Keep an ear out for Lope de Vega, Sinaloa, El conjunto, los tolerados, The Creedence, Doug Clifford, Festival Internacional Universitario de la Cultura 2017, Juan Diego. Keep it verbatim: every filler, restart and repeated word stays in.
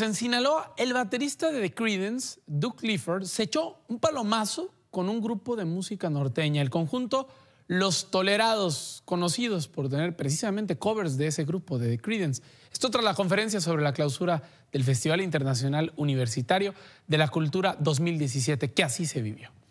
En Sinaloa, el baterista de The Creedence, Doug Clifford, se echó un palomazo con un grupo de música norteña, el conjunto Los Tolerados, conocidos por tener precisamente covers de ese grupo de The Creedence. Esto tras la conferencia sobre la clausura del Festival Internacional Universitario de la Cultura dos mil diecisiete, que así se vivió.